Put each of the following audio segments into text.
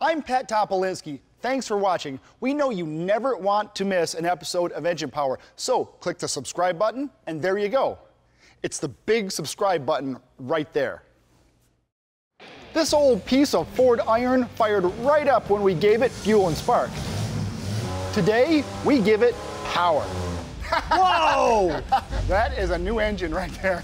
I'm Pat Topolinski. Thanks for watching. We know you never want to miss an episode of Engine Power, so click the subscribe button, and there you go. It's the big subscribe button right there. This old piece of Ford iron fired right up when we gave it fuel and spark. Today, we give it power. Whoa! That is a new engine right there.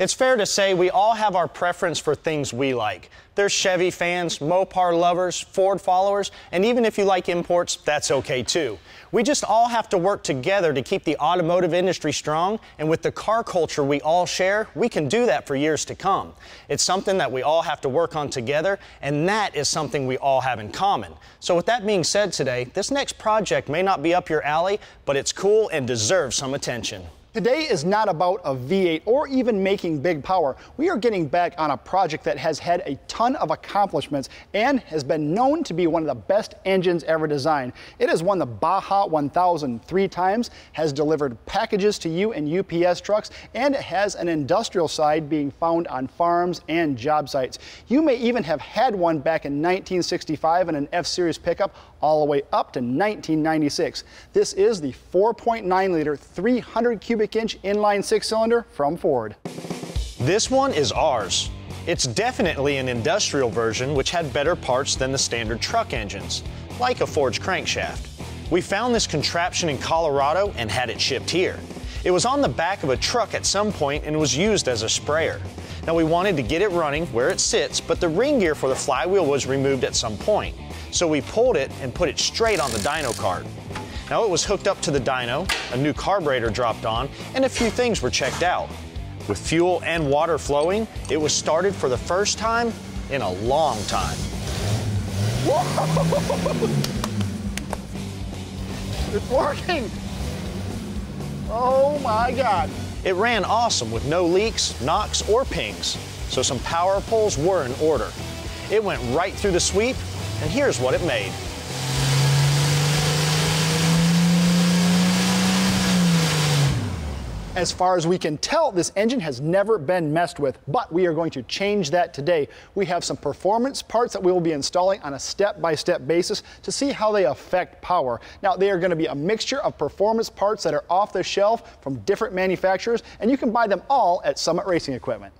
It's fair to say we all have our preference for things we like. There's Chevy fans, Mopar lovers, Ford followers, and even if you like imports, that's okay too. We just all have to work together to keep the automotive industry strong, and with the car culture we all share, we can do that for years to come. It's something that we all have to work on together, and that is something we all have in common. So with that being said today, this next project may not be up your alley, but it's cool and deserves some attention. Today is not about a V8 or even making big power. We are getting back on a project that has had a ton of accomplishments and has been known to be one of the best engines ever designed. It has won the Baja 1000 three times, has delivered packages to you in UPS trucks, and it has an industrial side being found on farms and job sites. You may even have had one back in 1965 in an F-series pickup all the way up to 1996. This is the 4.9-liter 300 cubic inch inline six-cylinder from Ford. This one is ours. It's definitely an industrial version which had better parts than the standard truck engines, like a forged crankshaft. We found this contraption in Colorado and had it shipped here. It was on the back of a truck at some point and was used as a sprayer. Now we wanted to get it running where it sits, but the ring gear for the flywheel was removed at some point. So we pulled it and put it straight on the dyno cart. Now it was hooked up to the dyno, a new carburetor dropped on, and a few things were checked out. With fuel and water flowing, it was started for the first time in a long time. Whoa! It's working! Oh my God! It ran awesome with no leaks, knocks, or pings, so some power pulls were in order. It went right through the sweep, and here's what it made. As far as we can tell, this engine has never been messed with, but we are going to change that today. We have some performance parts that we will be installing on a step-by-step basis to see how they affect power. Now, they are going to be a mixture of performance parts that are off the shelf from different manufacturers, and you can buy them all at Summit Racing Equipment.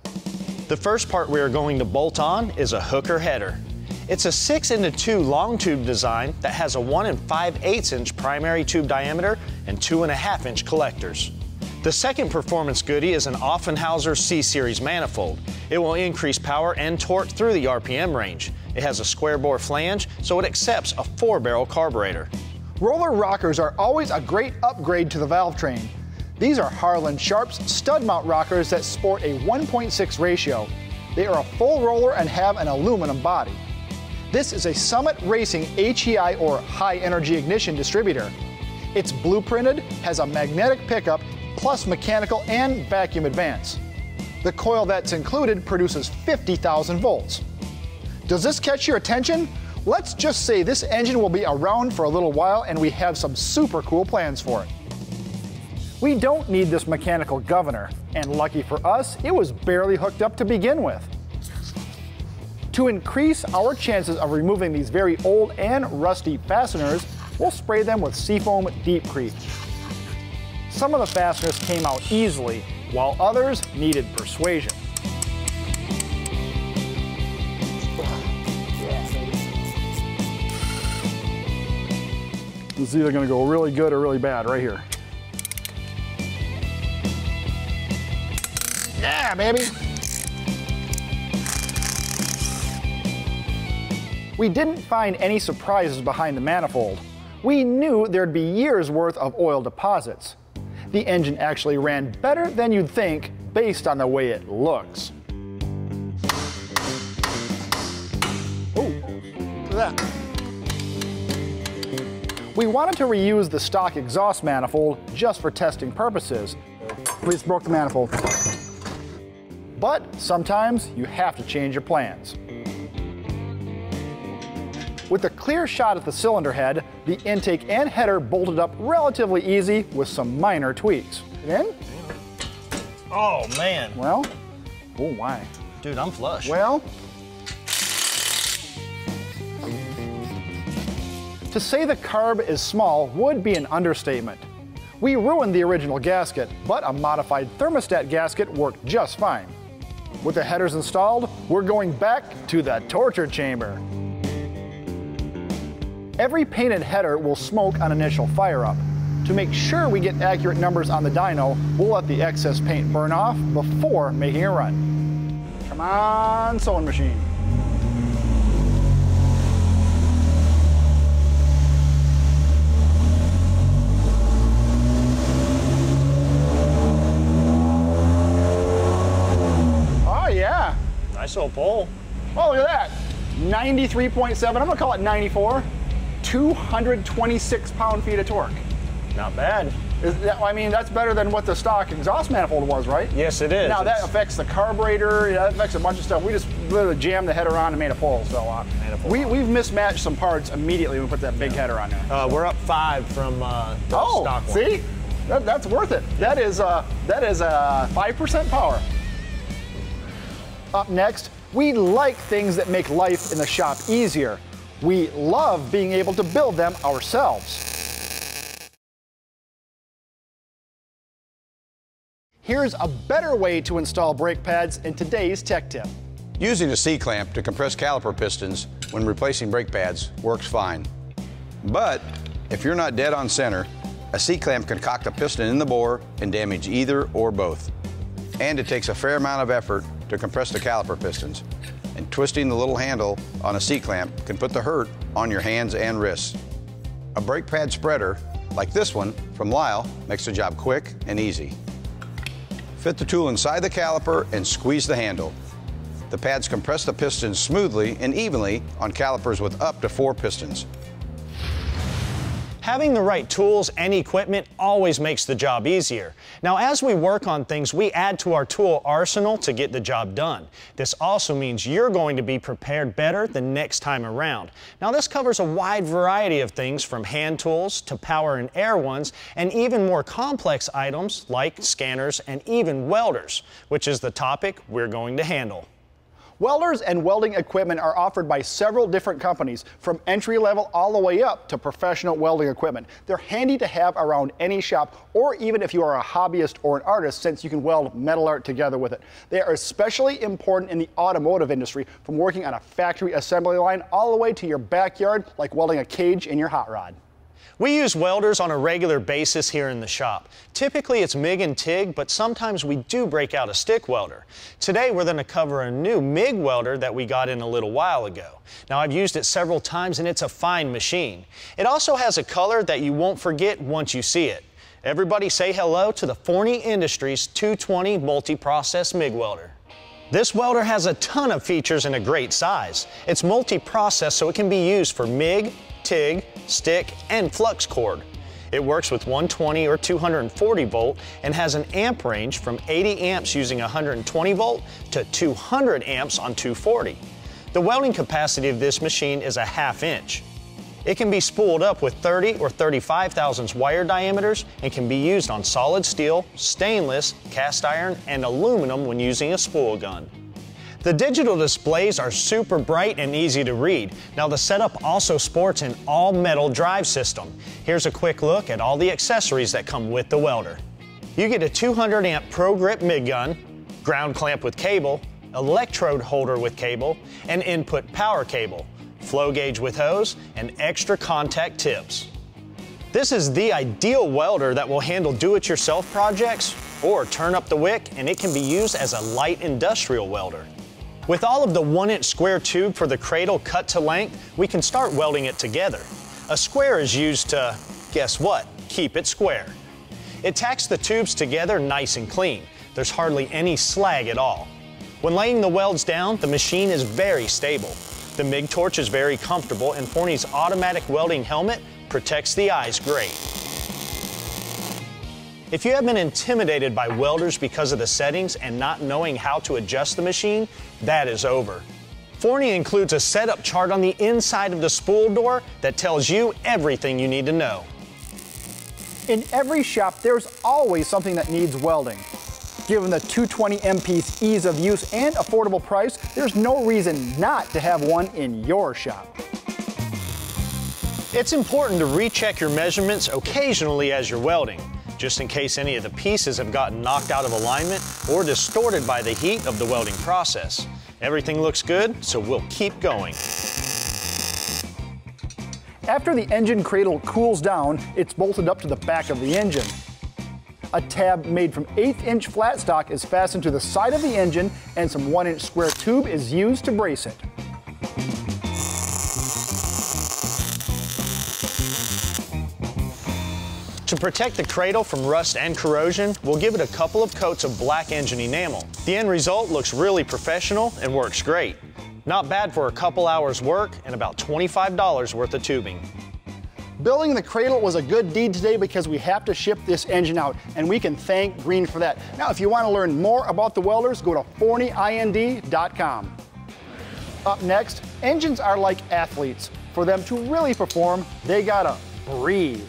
The first part we are going to bolt on is a Hooker header. It's a 6-into-2 long tube design that has a 1 5/8-inch primary tube diameter and 2.5-inch collectors. The second performance goodie is an Offenhauser C-Series manifold. It will increase power and torque through the RPM range. It has a square bore flange, so it accepts a 4-barrel carburetor. Roller rockers are always a great upgrade to the valve train. These are Harlan Sharp's stud mount rockers that sport a 1.6 ratio. They are a full roller and have an aluminum body. This is a Summit Racing HEI or high energy ignition distributor. It's blueprinted, has a magnetic pickup, plus mechanical and vacuum advance. The coil that's included produces 50,000 volts. Does this catch your attention? Let's just say this engine will be around for a little while and we have some super cool plans for it. We don't need this mechanical governor, and lucky for us, it was barely hooked up to begin with. To increase our chances of removing these very old and rusty fasteners, we'll spray them with Seafoam Deep Creep. Some of the fasteners came out easily, while others needed persuasion. This is either going to go really good or really bad right here. Yeah, baby! We didn't find any surprises behind the manifold. We knew there'd be years' worth of oil deposits. The engine actually ran better than you'd think based on the way it looks. Oh, look at that. We wanted to reuse the stock exhaust manifold just for testing purposes. We just broke the manifold. But sometimes you have to change your plans. With a clear shot at the cylinder head, the intake and header bolted up relatively easy with some minor tweaks. And in. Oh, man. Well, oh, why? Dude, I'm flush. Well, to say the carb is small would be an understatement. We ruined the original gasket, but a modified thermostat gasket worked just fine. With the headers installed, we're going back to the torture chamber. Every painted header will smoke on initial fire-up. To make sure we get accurate numbers on the dyno, we'll let the excess paint burn off before making a run. Come on, sewing machine. Nice old pole. Oh, look at that. 93.7, I'm gonna call it 94. 226 pound-feet of torque. Not bad. I mean, that's better than what the stock exhaust manifold was, right? Yes, it is. Now, that affects the carburetor, that affects a bunch of stuff. We just literally jammed the header on and made a pole, so we've mismatched some parts immediately when we put that big header on there. We're up 5 from the stock one. See? That's worth it. That is 5% power. Up next, we like things that make life in the shop easier. We love being able to build them ourselves. Here's a better way to install brake pads in today's tech tip. Using a C-clamp to compress caliper pistons when replacing brake pads works fine. But if you're not dead on center, a C-clamp can cock the piston in the bore and damage either or both. And it takes a fair amount of effort to compress the caliper pistons, and twisting the little handle on a C-clamp can put the hurt on your hands and wrists. A brake pad spreader, like this one from Lyle, makes the job quick and easy. Fit the tool inside the caliper and squeeze the handle. The pads compress the pistons smoothly and evenly on calipers with up to 4 pistons. Having the right tools and equipment always makes the job easier. Now, as we work on things, we add to our tool arsenal to get the job done. This also means you're going to be prepared better the next time around. Now, this covers a wide variety of things from hand tools to power and air ones, and even more complex items like scanners and even welders, which is the topic we're going to handle. Welders and welding equipment are offered by several different companies, from entry level all the way up to professional welding equipment. They're handy to have around any shop, or even if you are a hobbyist or an artist, since you can weld metal art together with it. They are especially important in the automotive industry, from working on a factory assembly line all the way to your backyard, like welding a cage in your hot rod. We use welders on a regular basis here in the shop. Typically it's MIG and TIG, but sometimes we do break out a stick welder. Today we're going to cover a new MIG welder that we got in a little while ago. Now, I've used it several times and it's a fine machine. It also has a color that you won't forget once you see it. Everybody say hello to the Forney Industries 220 multi-process MIG welder. This welder has a ton of features and a great size. It's multi-process, so it can be used for MIG, TIG, stick, and flux cord. It works with 120 or 240 volt and has an amp range from 80 amps using 120 volt to 200 amps on 240. The welding capacity of this machine is a ½ inch. It can be spooled up with 30 or 35 thousandths wire diameters and can be used on solid steel, stainless, cast iron, and aluminum when using a spool gun. The digital displays are super bright and easy to read. Now, the setup also sports an all-metal drive system. Here's a quick look at all the accessories that come with the welder. You get a 200 amp Pro Grip MIG gun, ground clamp with cable, electrode holder with cable, an input power cable, flow gauge with hose, and extra contact tips. This is the ideal welder that will handle do-it-yourself projects or turn up the wick, and it can be used as a light industrial welder. With all of the 1-inch square tube for the cradle cut to length, we can start welding it together. A square is used to, guess what, keep it square. It tacks the tubes together nice and clean. There's hardly any slag at all. When laying the welds down, the machine is very stable. The MIG torch is very comfortable, and Forney's automatic welding helmet protects the eyes great. If you have been intimidated by welders because of the settings and not knowing how to adjust the machine, that is over. Forney includes a setup chart on the inside of the spool door that tells you everything you need to know. In every shop, there's always something that needs welding. Given the 220 MP's ease of use and affordable price, there's no reason not to have one in your shop. It's important to recheck your measurements occasionally as you're welding, just in case any of the pieces have gotten knocked out of alignment or distorted by the heat of the welding process. Everything looks good, so we'll keep going. After the engine cradle cools down, it's bolted up to the back of the engine. A tab made from 1/8-inch flat stock is fastened to the side of the engine, and some 1-inch square tube is used to brace it. To protect the cradle from rust and corrosion, we'll give it a couple of coats of black engine enamel. The end result looks really professional and works great. Not bad for a couple hours work and about $25 worth of tubing. Building the cradle was a good deed today because we have to ship this engine out, and we can thank Green for that. Now, if you want to learn more about the welders, go to ForneyIND.com. Up next, engines are like athletes. For them to really perform, they gotta breathe.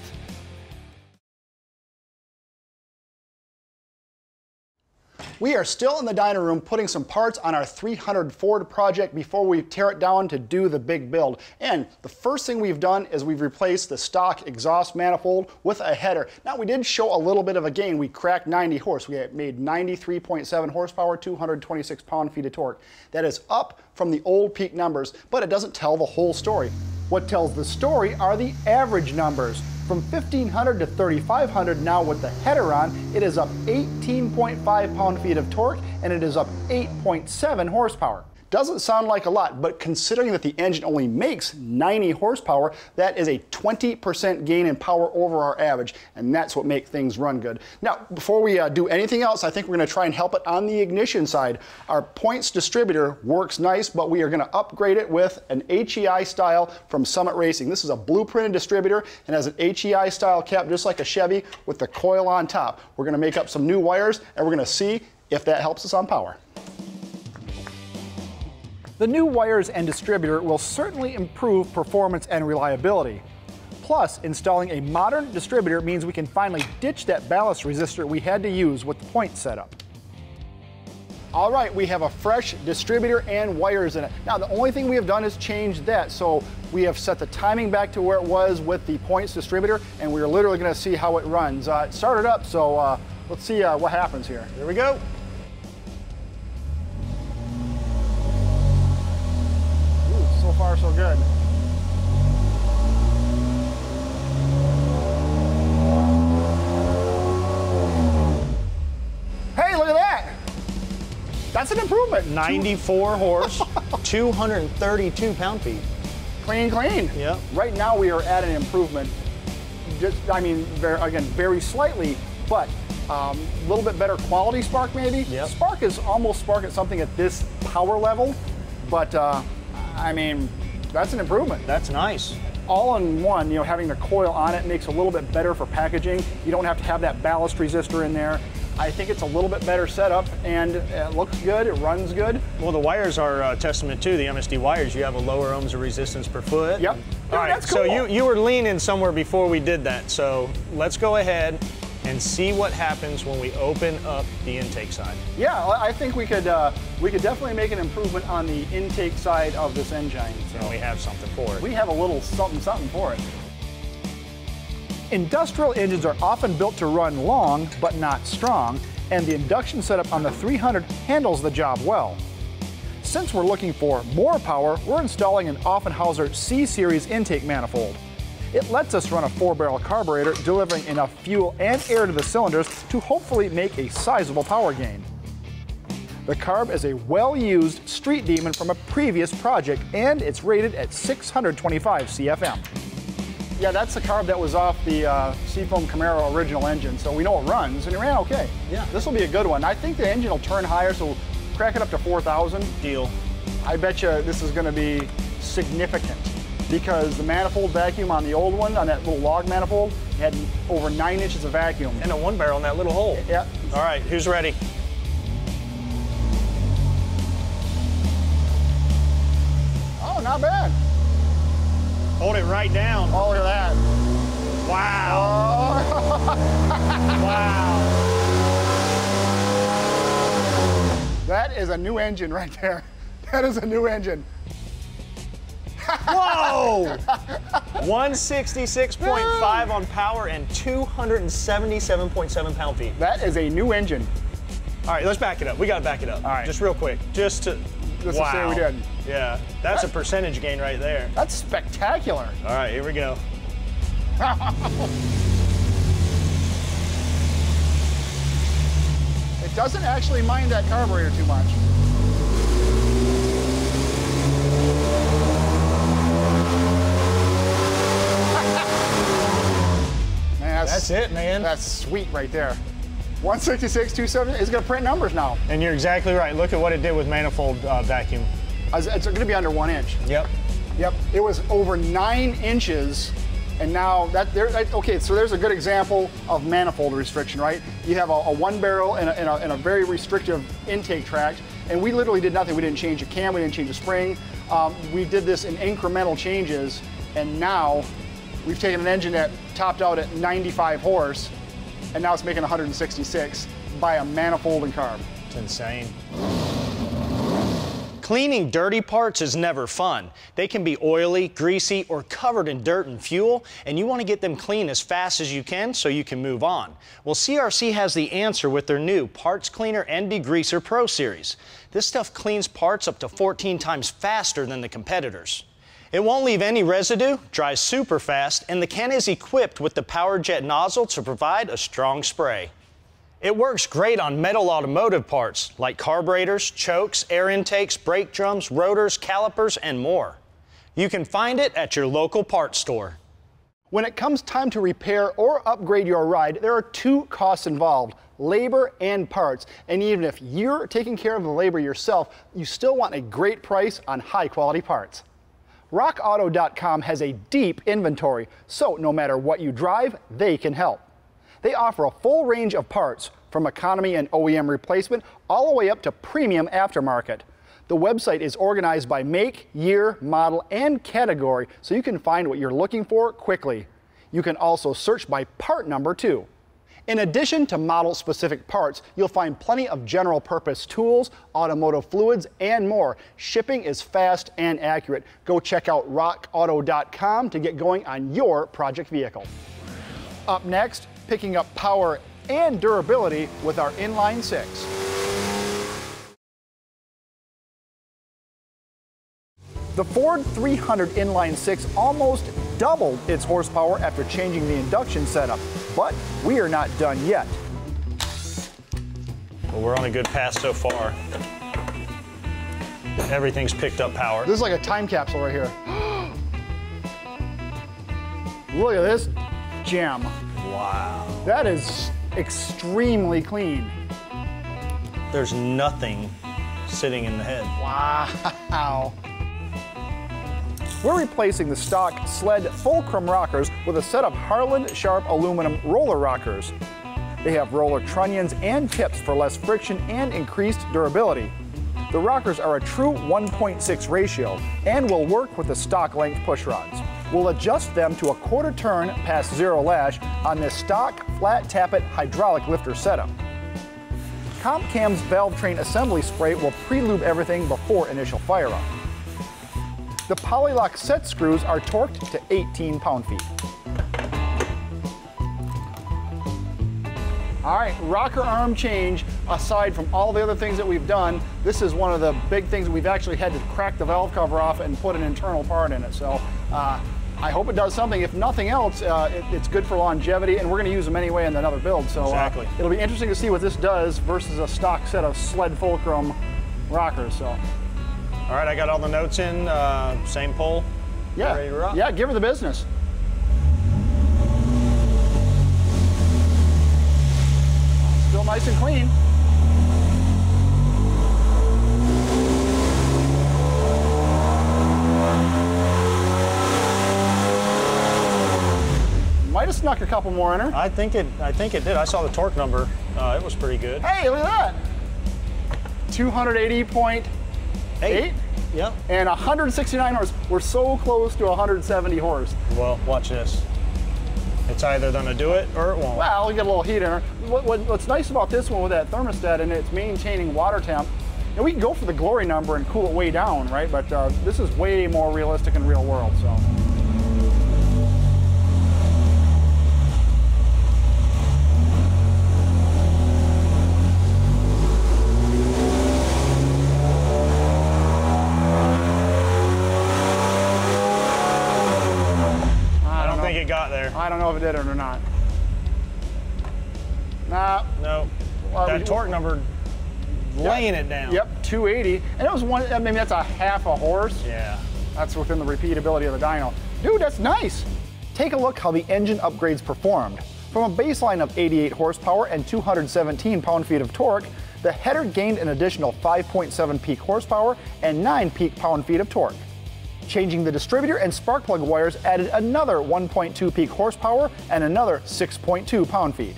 We are still in the dining room putting some parts on our 300 Ford project before we tear it down to do the big build. And the first thing we've done is we've replaced the stock exhaust manifold with a header. Now, we did show a little bit of a gain. We cracked 90 horse. We made 93.7 horsepower, 226 pound-feet of torque. That is up from the old peak numbers, but it doesn't tell the whole story. What tells the story are the average numbers. From 1,500 to 3,500 now with the header on, it is up 18.5 pound-feet of torque, and it is up 8.7 horsepower. Doesn't sound like a lot, but considering that the engine only makes 90 horsepower, that is a 20% gain in power over our average, and that's what makes things run good. Now, before we do anything else, I think we're going to try and help it on the ignition side. Our points distributor works nice, but we are going to upgrade it with an HEI style from Summit Racing. This is a blueprinted distributor and has an HEI style cap, just like a Chevy, with the coil on top. We're going to make up some new wires, and we're going to see if that helps us on power. The new wires and distributor will certainly improve performance and reliability. Plus, installing a modern distributor means we can finally ditch that ballast resistor we had to use with the point setup. All right, we have a fresh distributor and wires in it. Now, the only thing we have done is change that, so we have set the timing back to where it was with the points distributor, and we're literally going to see how it runs. It started up, so let's see what happens here. Here we go. So far, so good. Hey, look at that! That's an improvement. 94 horse, 232 pound-feet. Clean, clean. Yeah. Right now, we are at an improvement. Just, I mean, very slightly, but a little bit better quality spark, maybe. Yep. Spark is almost spark at something at this power level, but. I mean, that's an improvement. That's nice. All in one, you know, having the coil on it makes it a little bit better for packaging. You don't have to have that ballast resistor in there. I think it's a little bit better setup, and it looks good, it runs good. Well, the wires are a testament to the MSD wires. You have a lower ohms of resistance per foot. Yep. All right, that's cool. So you were leaning somewhere before we did that, so let's go ahead and see what happens when we open up the intake side. Yeah, I think we could definitely make an improvement on the intake side of this engine. So and we have something for it. We have a little something for it. Industrial engines are often built to run long but not strong, and the induction setup on the 300 handles the job well. Since we're looking for more power, we're installing an Offenhauser C-Series intake manifold. It lets us run a 4-barrel carburetor, delivering enough fuel and air to the cylinders to hopefully make a sizable power gain. The carb is a well-used Street Demon from a previous project, and it's rated at 625 CFM. Yeah, that's the carb that was off the Seafoam Camaro original engine, so we know it runs, and it ran okay. Yeah. This will be a good one. I think the engine will turn higher, so we'll crack it up to 4,000. Deal. I bet you this is going to be significant, because the manifold vacuum on the old one, on that little log manifold, had over 9 inches of vacuum. And a 1-barrel in that little hole. Yeah. All right, who's ready? Oh, not bad. Hold it right down. Oh, look at that. Wow. Oh. Wow. That is a new engine right there. That is a new engine. Whoa! 166.5 on power and 277.7 pound-feet. That is a new engine. All right, let's back it up. We got to back it up. All right. Just real quick. Just to... Just wow. To say we did. Yeah. That's a percentage gain right there. That's spectacular. All right, here we go. It doesn't actually mind that carburetor too much. That's it, man. That's sweet right there. 166, 270. It's going to print numbers now. And you're exactly right. Look at what it did with manifold vacuum. It's going to be under 1 inch. Yep. Yep. It was over 9 inches, and now that there. Okay, so there's a good example of manifold restriction, right? You have a one barrel and a very restrictive intake tract, and we literally did nothing. We didn't change a cam. We didn't change a spring. We did this in incremental changes, and now. We've taken an engine that topped out at 95 horse, and now it's making 166 by a manifold and carb. It's insane. Cleaning dirty parts is never fun. They can be oily, greasy, or covered in dirt and fuel, and you want to get them clean as fast as you can so you can move on. Well, CRC has the answer with their new Parts Cleaner and Degreaser Pro Series. This stuff cleans parts up to 14 times faster than the competitors. It won't leave any residue, dries super fast, and the can is equipped with the power jet nozzle to provide a strong spray. It works great on metal automotive parts like carburetors, chokes, air intakes, brake drums, rotors, calipers, and more. You can find it at your local parts store. When it comes time to repair or upgrade your ride, there are two costs involved. Labor and parts. And even if you're taking care of the labor yourself, you still want a great price on high quality parts. RockAuto.com has a deep inventory, so no matter what you drive, they can help. They offer a full range of parts, from economy and OEM replacement, all the way up to premium aftermarket. The website is organized by make, year, model, and category, so you can find what you're looking for quickly. You can also search by part number too. In addition to model-specific parts, you'll find plenty of general-purpose tools, automotive fluids, and more. Shipping is fast and accurate. Go check out rockauto.com to get going on your project vehicle. Up next, picking up power and durability with our inline six. The Ford 300 inline six almost doubled its horsepower after changing the induction setup, but we are not done yet. Well, we're on a good path so far. Everything's picked up power. This is like a time capsule right here. Look at this gem. Wow. That is extremely clean. There's nothing sitting in the head. Wow. We're replacing the stock sled fulcrum rockers with a set of Harlan Sharp aluminum roller rockers. They have roller trunnions and tips for less friction and increased durability. The rockers are a true 1.6 ratio and will work with the stock length push rods. We'll adjust them to a quarter turn past zero lash on this stock flat tappet hydraulic lifter setup. Comp Cam's valve train assembly spray will pre-lube everything before initial fire up. The Polylock set screws are torqued to 18 pound-feet. All right, rocker arm change. Aside from all the other things that we've done, this is one of the big things we've actually had to crack the valve cover off and put an internal part in it. So I hope it does something. If nothing else, it's good for longevity, and we're going to use them anyway in another build. So exactly. It'll be interesting to see what this does versus a stock set of sled fulcrum rockers. So. All right, I got all the notes in, same poll. Yeah, ready to rock? Yeah, give her the business. Still nice and clean. Might have snuck a couple more in her. I think it did. I saw the torque number. It was pretty good. Hey, look at that. 280.8? Yep. And 169 horse. We're so close to 170 horse. Well, watch this. It's either going to do it or it won't. Well, you get a little heat in her. What's nice about this one with that thermostat and it's maintaining water temp And we can go for the glory number and cool it way down, right? But this is way more realistic in real world, so. It got there. I don't know if it did it or not. Nah. No. That torque number laying it down. Yep, 280. And that was one, I mean, that's a half a horse. Yeah. That's within the repeatability of the dyno. Dude, that's nice. Take a look how the engine upgrades performed. From a baseline of 88 horsepower and 217 pound-feet of torque, the header gained an additional 5.7 peak horsepower and 9 peak pound-feet of torque. Changing the distributor and spark plug wires added another 1.2 peak horsepower and another 6.2 pound-feet.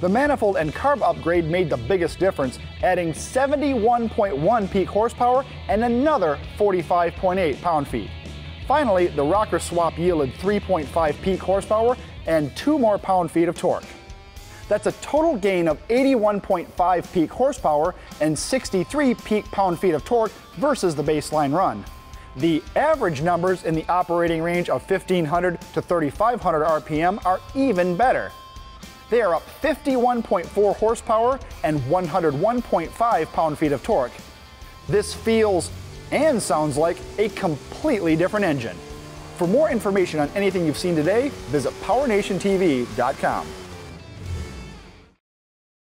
The manifold and carb upgrade made the biggest difference, adding 71.1 peak horsepower and another 45.8 pound-feet. Finally, the rocker swap yielded 3.5 peak horsepower and 2 more pound-feet of torque. That's a total gain of 81.5 peak horsepower and 63 peak pound-feet of torque versus the baseline run. The average numbers in the operating range of 1,500 to 3,500 RPM are even better. They are up 51.4 horsepower and 101.5 pound-feet of torque. This feels and sounds like a completely different engine. For more information on anything you've seen today, visit PowerNationTV.com.